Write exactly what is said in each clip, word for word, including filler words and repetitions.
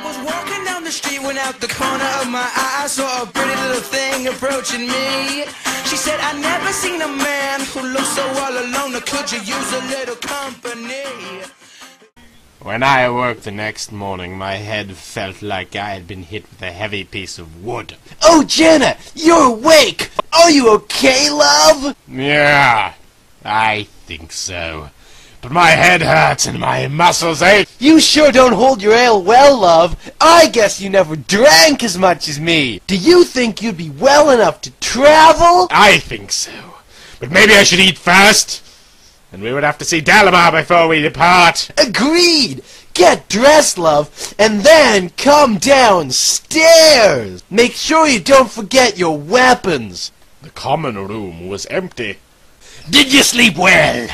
I was walking down the street when out the corner of my eye I saw a pretty little thing approaching me. She said, I never seen a man who looks so all alone. Could you use a little company? When I awoke the next morning, my head felt like I had been hit with a heavy piece of wood. Oh, Jenna! You're awake! Are you okay, love? Yeah, I think so. But my head hurts and my muscles ache. You sure don't hold your ale well, love. I guess you never drank as much as me. Do you think you'd be well enough to travel? I think so. But maybe I should eat first. And we would have to see Dalamar before we depart. Agreed! Get dressed, love, and then come downstairs! Make sure you don't forget your weapons! The common room was empty. Did you sleep well,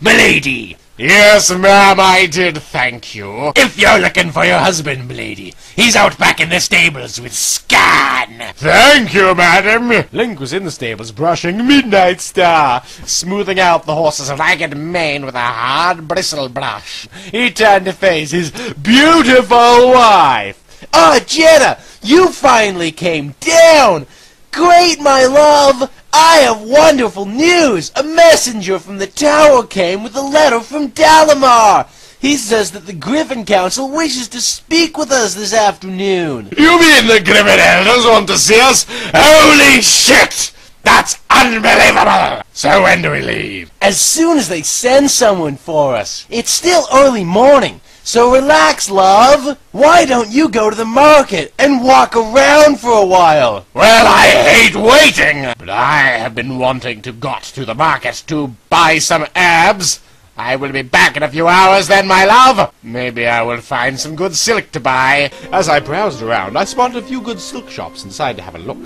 m'lady? Yes, ma'am, I did, thank you. If you're looking for your husband, m'lady, he's out back in the stables with Scan. Thank you, madam. Link was in the stables brushing Midnight Star, smoothing out the horse's ragged mane with a hard bristle brush. He turned to face his beautiful wife. Ah, oh, Jenna, you finally came down. Great, my love! I have wonderful news! A messenger from the tower came with a letter from Dalamar! He says that the Griffin Council wishes to speak with us this afternoon! You mean the Griffin Elders want to see us? Holy shit! That's unbelievable! So when do we leave? As soon as they send someone for us. It's still early morning, so relax, love! Why don't you go to the market and walk around for a while? Well, I hate waiting! But I have been wanting to got to the market to buy some herbs. I will be back in a few hours then, my love. Maybe I will find some good silk to buy. As I browsed around, I spotted a few good silk shops and decided to have a look.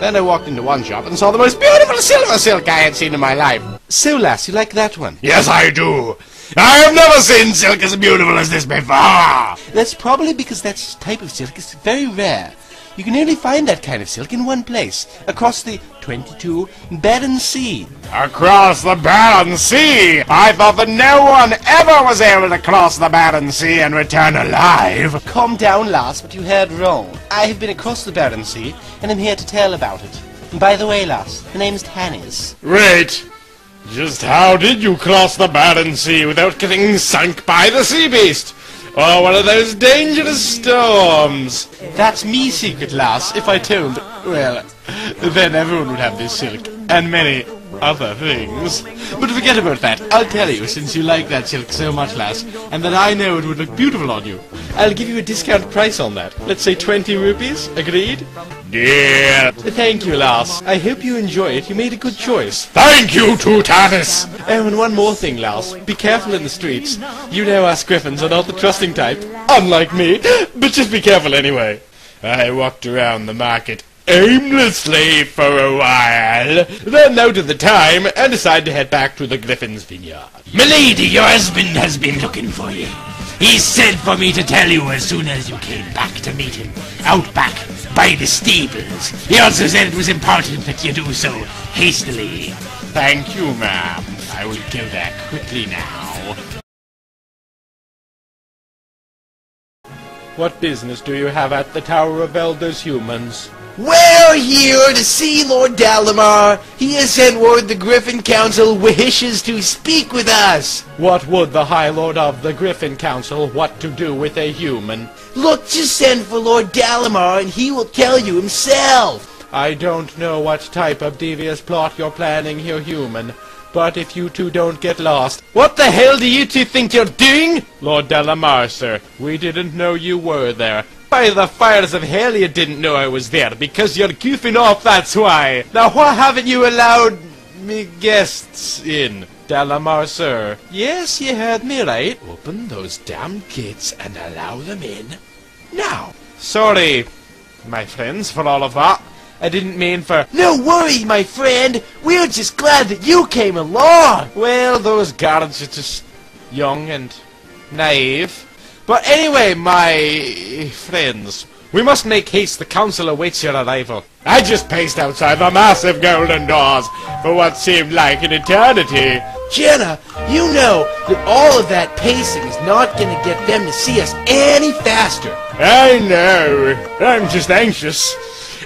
Then I walked into one shop and saw the most beautiful silver silk I had seen in my life. So, lass, you like that one? Yes, I do. I have never seen silk as beautiful as this before! That's probably because that type of silk is very rare. You can only find that kind of silk in one place, across the twenty-two Barren Sea. Across the Barren Sea? I thought that no one ever was able to cross the Barren Sea and return alive. Calm down, lass, but you heard wrong. I have been across the Barren Sea, and am here to tell about it. And by the way, lass, the name's Tanis. Wait! Just how did you cross the Barren Sea without getting sunk by the sea beast? Or one of those dangerous storms? That's me secret, lass. If I told, well, then everyone would have this silk, and many other things. But forget about that. I'll tell you, since you like that silk so much, lass, and that I know it would look beautiful on you, I'll give you a discount price on that. Let's say twenty rupees, agreed? Dear. Thank you, lass. I hope you enjoy it. You made a good choice. Thank you, Tutatis! Oh, and one more thing, lass. Be careful in the streets. You know us Griffins are not the trusting type, unlike me, but just be careful anyway. I walked around the market aimlessly for a while, then noted the time and decided to head back to the Griffin's vineyard. Milady, your husband has been looking for you. He said for me to tell you as soon as you came back to meet him, out back by the stables. He also said it was important that you do so hastily. Thank you, ma'am. I will go there quickly now. What business do you have at the Tower of Elders, humans? We're here to see Lord Dalamar. He has sent word the Griffin Council wishes to speak with us. What would the High Lord of the Griffin Council what to do with a human? Look to send for Lord Dalamar and he will tell you himself. I don't know what type of devious plot you're planning here, human. But if you two don't get lost... What the hell do you two think you're doing? Lord Dalamar, sir, we didn't know you were there. By the fires of hell, you didn't know I was there, because you're goofing off, that's why. Now why haven't you allowed me guests in, Dalamar, sir? Yes, you heard me right. Open those damn gates and allow them in. Now. Sorry, my friends, for all of that. I didn't mean for... No worries, my friend! We're just glad that you came along! Well, those guards are just young and naive. But anyway, my friends, we must make haste. The council awaits your arrival. I just paced outside the massive golden doors for what seemed like an eternity. Jenna, you know that all of that pacing is not going to get them to see us any faster. I know. I'm just anxious.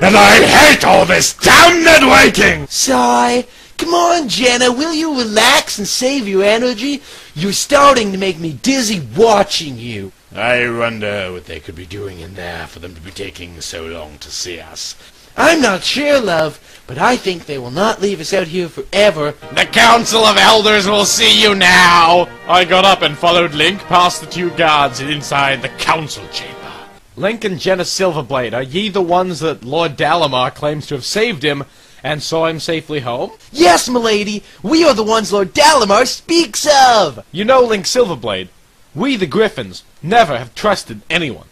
And I hate all this damned waiting! Sigh. Come on, Jenna, will you relax and save your energy? You're starting to make me dizzy watching you. I wonder what they could be doing in there for them to be taking so long to see us. I'm not sure, love, but I think they will not leave us out here forever. The Council of Elders will see you now! I got up and followed Link past the two guards and inside the council chamber. Link and Jenna Silverblade, are ye the ones that Lord Dalamar claims to have saved him and saw him safely home? Yes, milady! We are the ones Lord Dalamar speaks of! You know, Link Silverblade, we the Griffins never have trusted anyone.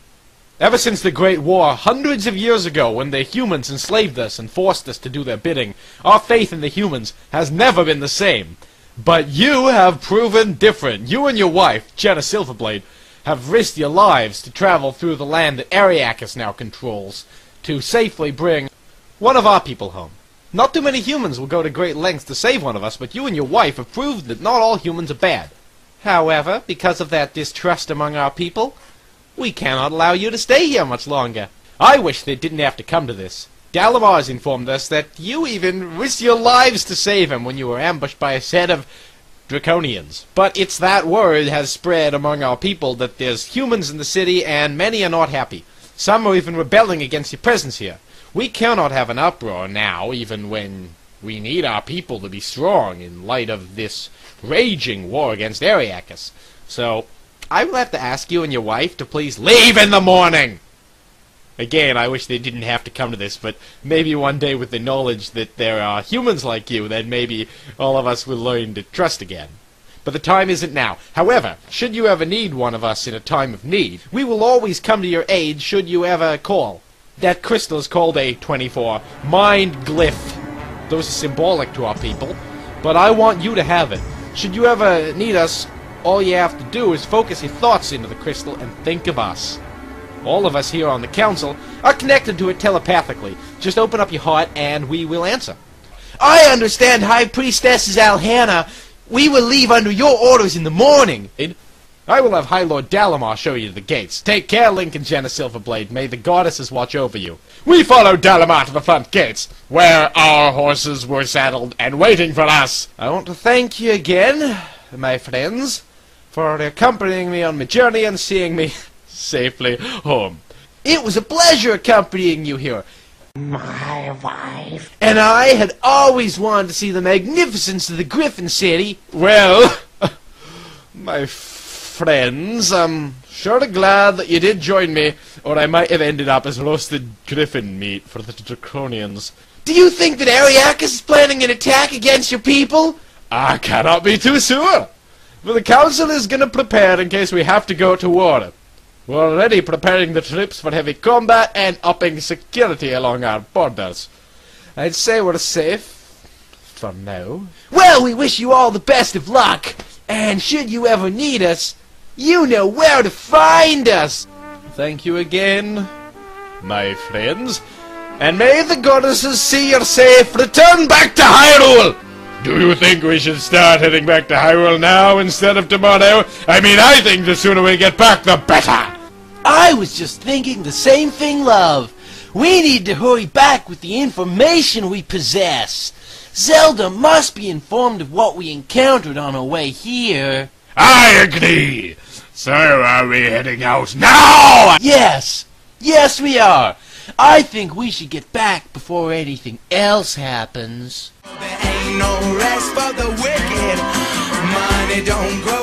Ever since the Great War, hundreds of years ago, when the humans enslaved us and forced us to do their bidding, our faith in the humans has never been the same. But you have proven different. You and your wife, Jenna Silverblade, have risked your lives to travel through the land that Ariakas now controls, to safely bring one of our people home. Not too many humans will go to great lengths to save one of us, but you and your wife have proved that not all humans are bad. However, because of that distrust among our people, we cannot allow you to stay here much longer. I wish they didn't have to come to this. Dalamar has informed us that you even risked your lives to save him when you were ambushed by a set of draconians. But it's that word has spread among our people that there's humans in the city and many are not happy. Some are even rebelling against your presence here. We cannot have an uproar now, even when we need our people to be strong in light of this raging war against Ariakas. So I will have to ask you and your wife to please leave in the morning! Again, I wish they didn't have to come to this, but maybe one day with the knowledge that there are humans like you, then maybe all of us will learn to trust again. But the time isn't now. However, should you ever need one of us in a time of need, we will always come to your aid should you ever call. That crystal is called a twenty-four Mind Glyph. Those are symbolic to our people, but I want you to have it. Should you ever need us, all you have to do is focus your thoughts into the crystal and think of us. All of us here on the council are connected to it telepathically. Just open up your heart and we will answer. I understand, High Priestess Alhanna. We will leave under your orders in the morning. I will have High Lord Dalamar show you the gates. Take care, Link and Jenna Silverblade. May the goddesses watch over you. We followed Dalamar to the front gates, where our horses were saddled and waiting for us. I want to thank you again, my friends, for accompanying me on my journey and seeing me safely home. It was a pleasure accompanying you here. My wife. And I had always wanted to see the magnificence of the Griffin City. Well, my friends, I'm sure glad that you did join me, or I might have ended up as roasted griffin meat for the draconians. Do you think that Ariakas is planning an attack against your people? I cannot be too sure. But the council is going to prepare in case we have to go to war. We're already preparing the troops for heavy combat and upping security along our borders. I'd say we're safe for now. Well, we wish you all the best of luck. And should you ever need us, you know where to find us. Thank you again, my friends. And may the goddesses see your safe return back to Hyrule! Do you think we should start heading back to Hyrule now instead of tomorrow? I mean, I think the sooner we get back, the better! I was just thinking the same thing, love. We need to hurry back with the information we possess. Zelda must be informed of what we encountered on our way here. I agree! So are we heading out now? Yes! Yes, we are! I think we should get back before anything else happens. No rest for the wicked. Money don't grow